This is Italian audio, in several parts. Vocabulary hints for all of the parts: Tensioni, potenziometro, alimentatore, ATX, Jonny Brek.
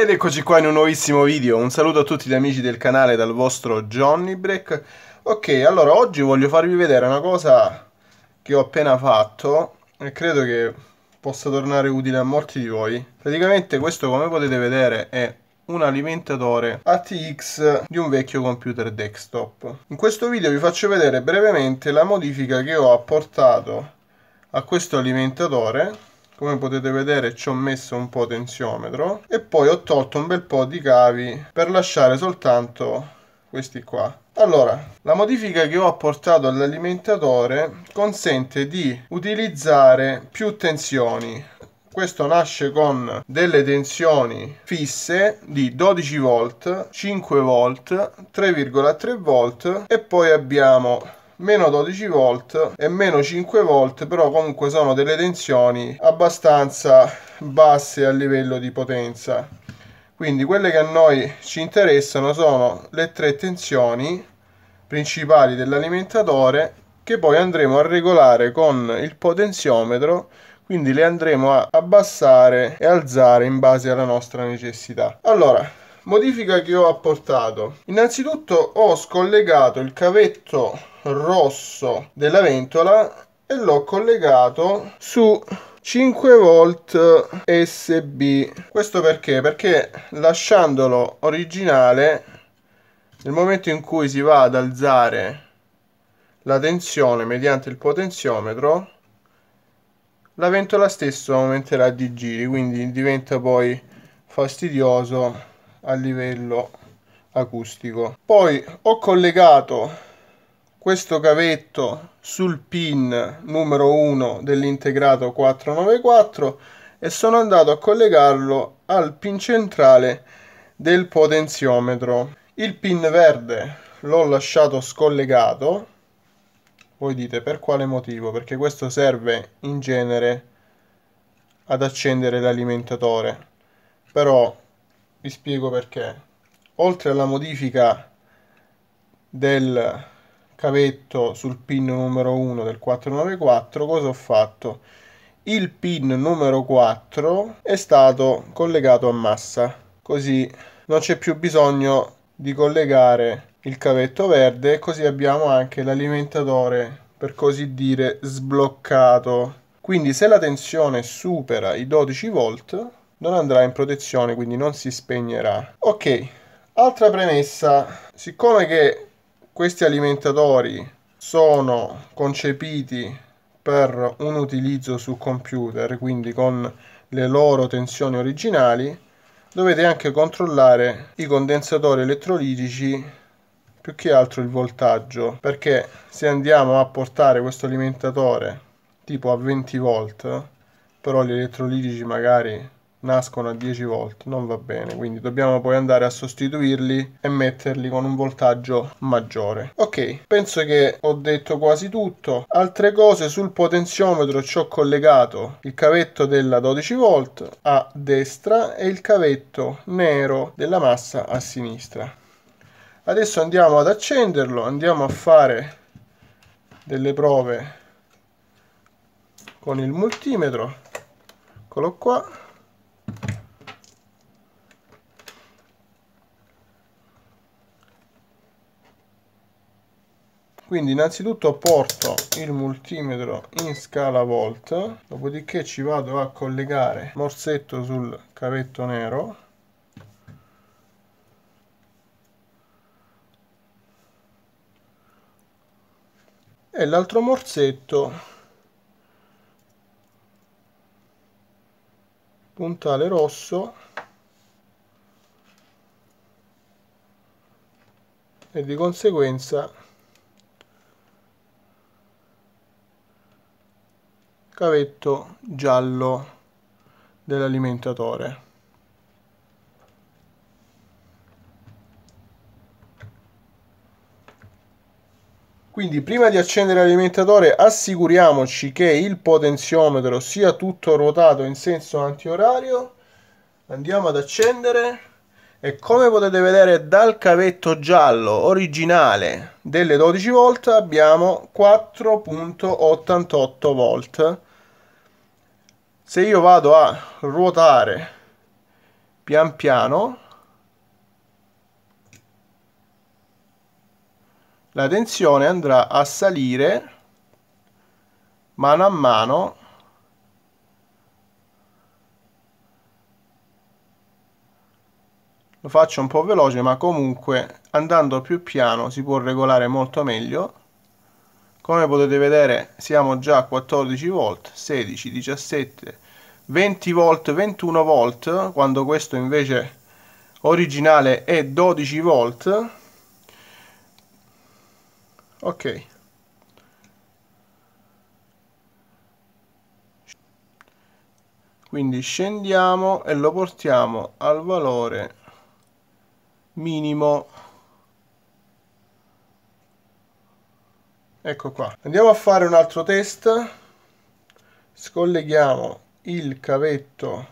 Ed eccoci qua in un nuovissimo video, un saluto a tutti gli amici del canale dal vostro Jonny Brek. Ok, allora oggi voglio farvi vedere una cosa che ho appena fatto e credo che possa tornare utile a molti di voi. Praticamente questo, come potete vedere, è un alimentatore ATX di un vecchio computer desktop. In questo video vi faccio vedere brevemente la modifica che ho apportato a questo alimentatore. Come potete vedere ci ho messo un potenziometro e poi ho tolto un bel po' di cavi per lasciare soltanto questi qua. Allora, la modifica che ho apportato all'alimentatore consente di utilizzare più tensioni. Questo nasce con delle tensioni fisse di 12 volt, 5 volt, 3,3 volt e poi abbiamo meno 12 volt e meno 5 volt, però comunque sono delle tensioni abbastanza basse a livello di potenza. Quindi quelle che a noi ci interessano sono le tre tensioni principali dell'alimentatore, che poi andremo a regolare con il potenziometro, quindi le andremo a abbassare e alzare in base alla nostra necessità. Allora, modifica che ho apportato: innanzitutto ho scollegato il cavetto rosso della ventola e l'ho collegato su 5 volt USB. Questo perché? Perché lasciandolo originale, nel momento in cui si va ad alzare la tensione mediante il potenziometro, la ventola stessa aumenterà di giri, quindi diventa poi fastidioso a livello acustico. Poi ho collegato questo cavetto sul pin numero 1 dell'integrato 494 e sono andato a collegarlo al pin centrale del potenziometro. Il pin verde l'ho lasciato scollegato. Voi dite per quale motivo? Perché questo serve in genere ad accendere l'alimentatore, però vi spiego perché. Oltre alla modifica del cavetto sul pin numero 1 del 494, cosa ho fatto? Il pin numero 4 è stato collegato a massa, così non c'è più bisogno di collegare il cavetto verde e così abbiamo anche l'alimentatore, per così dire, sbloccato. Quindi se la tensione supera i 12 volt non andrà in protezione, quindi non si spegnerà. Ok, altra premessa: siccome che questi alimentatori sono concepiti per un utilizzo su computer, quindi con le loro tensioni originali, dovete anche controllare i condensatori elettrolitici, più che altro il voltaggio, perché se andiamo a portare questo alimentatore tipo a 20 volt, però gli elettrolitici magari nascono a 10 volt, non va bene, quindi dobbiamo poi andare a sostituirli e metterli con un voltaggio maggiore. Ok, penso che ho detto quasi tutto. Altre cose: sul potenziometro ci ho collegato il cavetto della 12 volt a destra e il cavetto nero della massa a sinistra. Adesso andiamo ad accenderlo, andiamo a fare delle prove con il multimetro. Eccolo qua. Quindi innanzitutto porto il multimetro in scala volt, dopodiché ci vado a collegare morsetto sul cavetto nero, e l'altro morsetto puntale rosso e di conseguenza cavetto giallo dell'alimentatore. Quindi prima di accendere l'alimentatore assicuriamoci che il potenziometro sia tutto ruotato in senso antiorario. Andiamo ad accendere e, come potete vedere, dal cavetto giallo originale delle 12 volt abbiamo 4,88 volt. Se io vado a ruotare pian piano la tensione andrà a salire mano a mano . Lo faccio un po' veloce, ma comunque andando più piano si può regolare molto meglio. Come potete vedere siamo già a 14 volt, 16, 17, 20 volt, 21 volt, quando questo invece originale è 12 volt. Ok. Quindi scendiamo e lo portiamo al valore minimo. Ecco qua. Andiamo a fare un altro test. Scolleghiamo il cavetto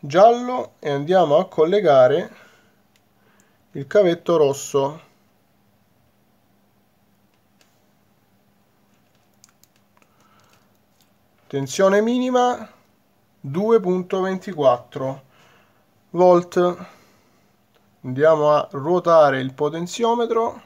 giallo e andiamo a collegare il cavetto rosso. Tensione minima 2.24 volt. Andiamo a ruotare il potenziometro. .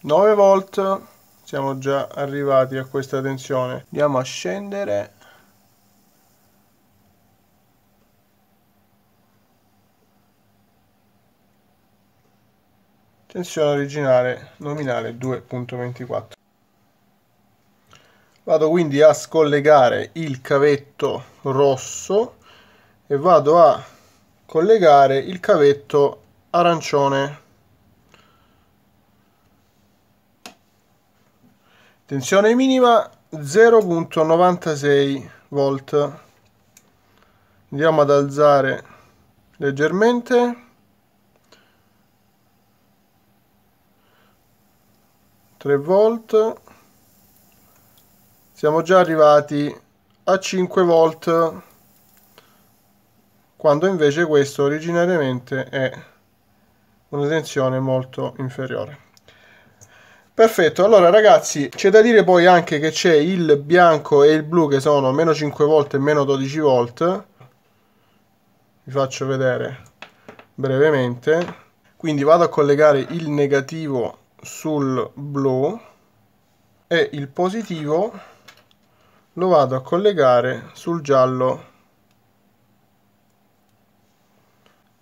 9 volt, siamo già arrivati a questa tensione. Andiamo a scendere. Tensione originale nominale 2.24. Vado quindi a scollegare il cavetto rosso e vado a collegare il cavetto arancione. Tensione minima 0.96 volt. Andiamo ad alzare leggermente. . 3 volt, siamo già arrivati a 5 volt, quando invece questo originariamente è una tensione molto inferiore. Perfetto, allora ragazzi, c'è da dire poi anche che c'è il bianco e il blu che sono meno 5 volt e meno 12 volt. Vi faccio vedere brevemente. Quindi vado a collegare il negativo sul blu e il positivo lo vado a collegare sul giallo.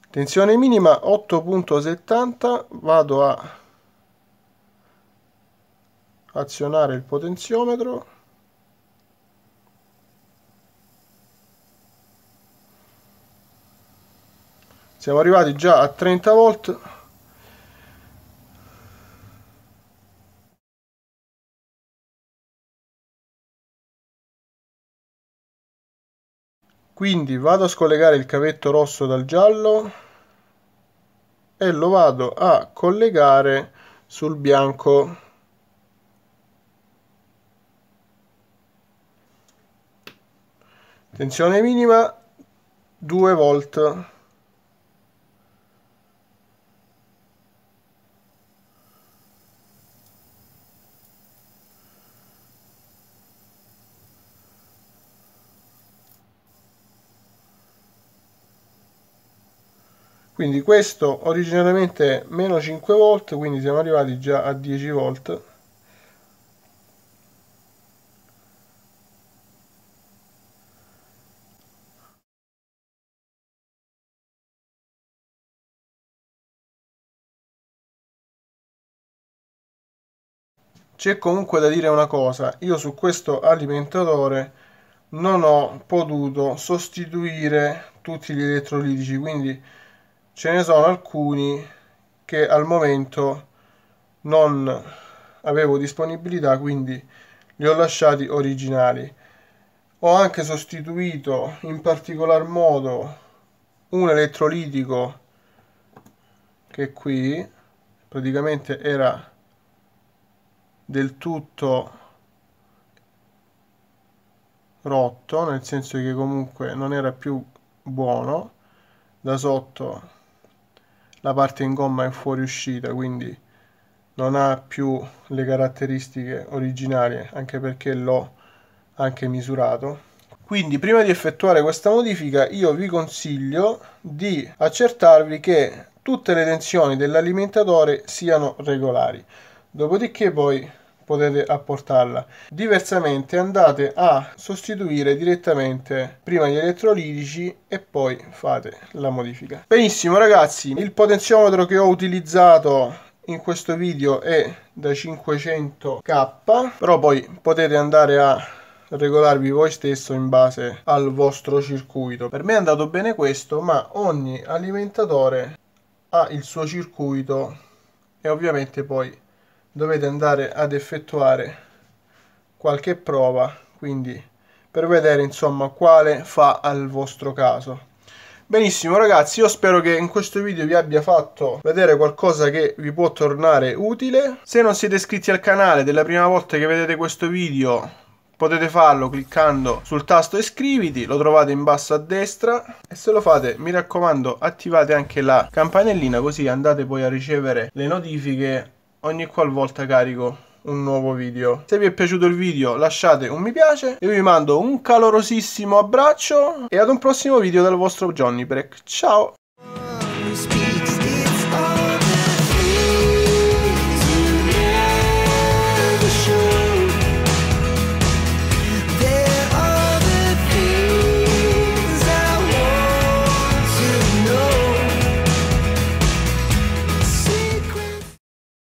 Tensione minima 8.70, vado a azionare il potenziometro. Siamo arrivati già a 30 volt. Quindi vado a scollegare il cavetto rosso dal giallo e lo vado a collegare sul bianco. Tensione minima 2 volt. Quindi questo originariamente è meno 5 volt, quindi siamo arrivati già a 10 volt. C'è comunque da dire una cosa, io su questo alimentatore non ho potuto sostituire tutti gli elettrolitici, quindi ce ne sono alcuni che al momento non avevo disponibilità, quindi li ho lasciati originali. Ho anche sostituito in particolar modo un elettrolitico che qui praticamente era del tutto rotto, nel senso che comunque non era più buono, da sotto la parte in gomma è fuoriuscita, quindi non ha più le caratteristiche originarie, anche perché l'ho anche misurato. Quindi prima di effettuare questa modifica io vi consiglio di accertarvi che tutte le tensioni dell'alimentatore siano regolari, dopodiché poi potete apportarla. Diversamente andate a sostituire direttamente prima gli elettrolitici e poi fate la modifica. Benissimo ragazzi, il potenziometro che ho utilizzato in questo video è da 500K, però poi potete andare a regolarvi voi stesso in base al vostro circuito. Per me è andato bene questo, ma ogni alimentatore ha il suo circuito e ovviamente poi dovete andare ad effettuare qualche prova, quindi per vedere insomma quale fa al vostro caso. Benissimo ragazzi, io spero che in questo video vi abbia fatto vedere qualcosa che vi può tornare utile. Se non siete iscritti al canale ed è la prima volta che vedete questo video, potete farlo cliccando sul tasto iscriviti, lo trovate in basso a destra, e se lo fate mi raccomando attivate anche la campanellina, così andate poi a ricevere le notifiche ogni qualvolta carico un nuovo video. Se vi è piaciuto il video lasciate un mi piace, io vi mando un calorosissimo abbraccio e ad un prossimo video dal vostro Jonny Brek. Ciao!